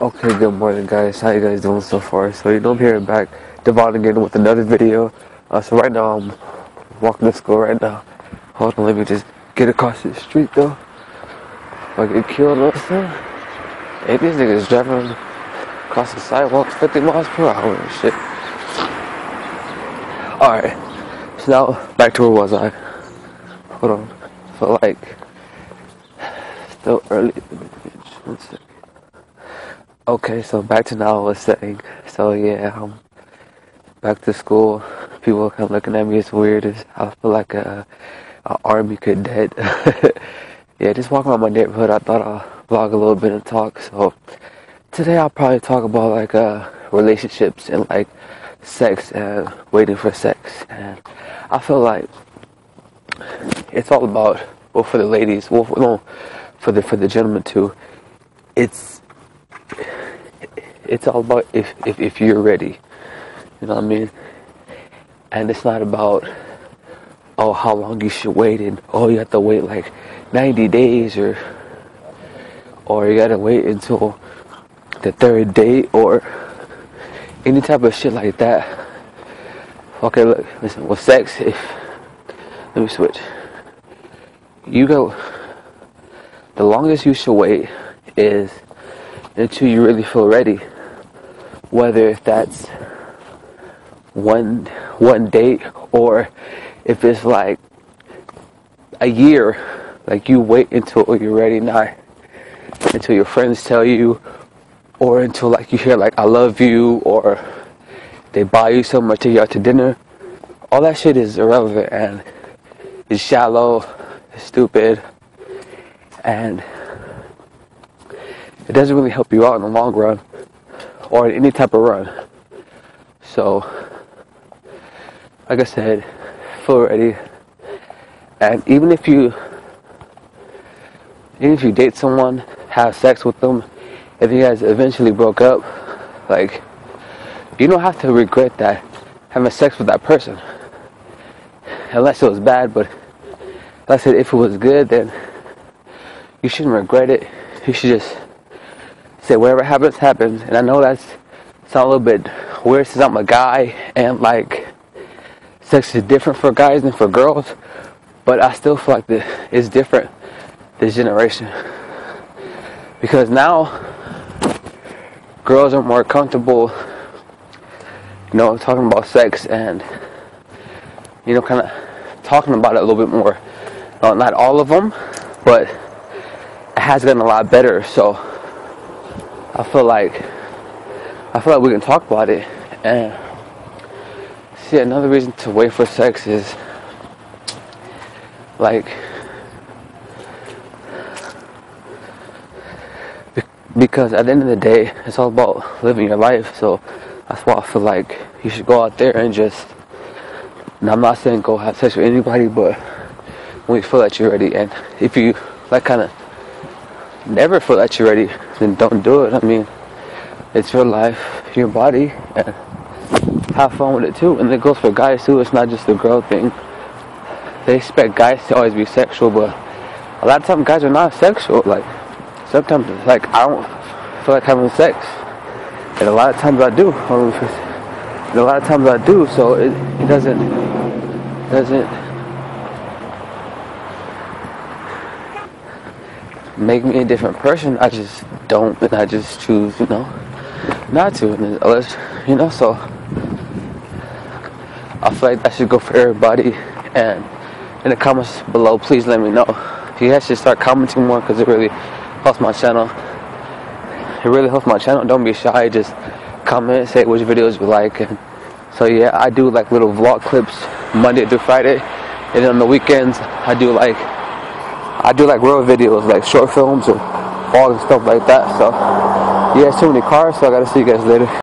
Okay, good morning guys, how you guys doing so far? So you know I'm here back, Devone again with another video. So right now I'm walking to school right now. Hold on, let me just get across the street though. I get killed or something. Hey, these niggas driving across the sidewalks 50 miles per hour and shit. Alright, so now back to where was I? Hold on, so like, still early in the bitch, one second. Okay, so back to now I was saying, so yeah, I'm back to school. People come looking at me, it's weird. I feel like an army cadet. Yeah, just walking around my neighborhood, I thought I'll vlog a little bit and talk. So today I'll probably talk about like relationships and like sex and waiting for sex. And I feel like it's all about, well, for the ladies, well, for the gentlemen too, it's all about if you're ready, you know what I mean? And it's not about, oh, how long you should wait, and oh, you have to wait like 90 days or you gotta wait until the third date or any type of shit like that. Okay, look, listen, with sex, let me switch. You go, the longest you should wait is until you really feel ready, whether if that's one date or if it's like a year. Like, you wait until you're ready, not until your friends tell you or until like you hear like I love you or they buy you something or take you out to dinner. All that shit is irrelevant and it's shallow, it's stupid, and it doesn't really help you out in the long run or in any type of run. So, like I said, feel ready. And even if you date someone, have sex with them, if you guys eventually broke up, like, you don't have to regret that, having sex with that person. Unless it was bad, but like I said, if it was good, then you shouldn't regret it. You should just say whatever happens, happens. And I know it's a little bit weird since I'm a guy and like sex is different for guys than for girls, but I still feel like it's different this generation, because now girls are more comfortable, you know, talking about sex and, you know, kind of talking about it a little bit more. Not all of them, but it has gotten a lot better. So I feel like we can talk about it. And see, another reason to wait for sex is like, because at the end of the day, it's all about living your life. So that's why I feel like you should go out there and just, and I'm not saying go have sex with anybody, but when you feel that you're ready, and if you like kind of never feel that you're ready, then don't do it. I mean, it's your life, your body, and have fun with it too. And it goes for guys too, it's not just the girl thing. They expect guys to always be sexual, but a lot of times guys are not sexual. Like, sometimes it's like I don't feel like having sex, and a lot of times I do, and a lot of times I do. So it doesn't make me a different person. I just don't, and I just choose, you know, not to, unless, you know. So I feel like that should go for everybody. And in the comments below, please let me know. You guys should start commenting more, because it really helps my channel. It really helps my channel. Don't be shy, just comment, say which videos you like. And so yeah, I do like little vlog clips Monday through Friday, and on the weekends I do like real videos, like short films and vlogs and stuff like that. So yeah, it's too many cars, so I gotta see you guys later.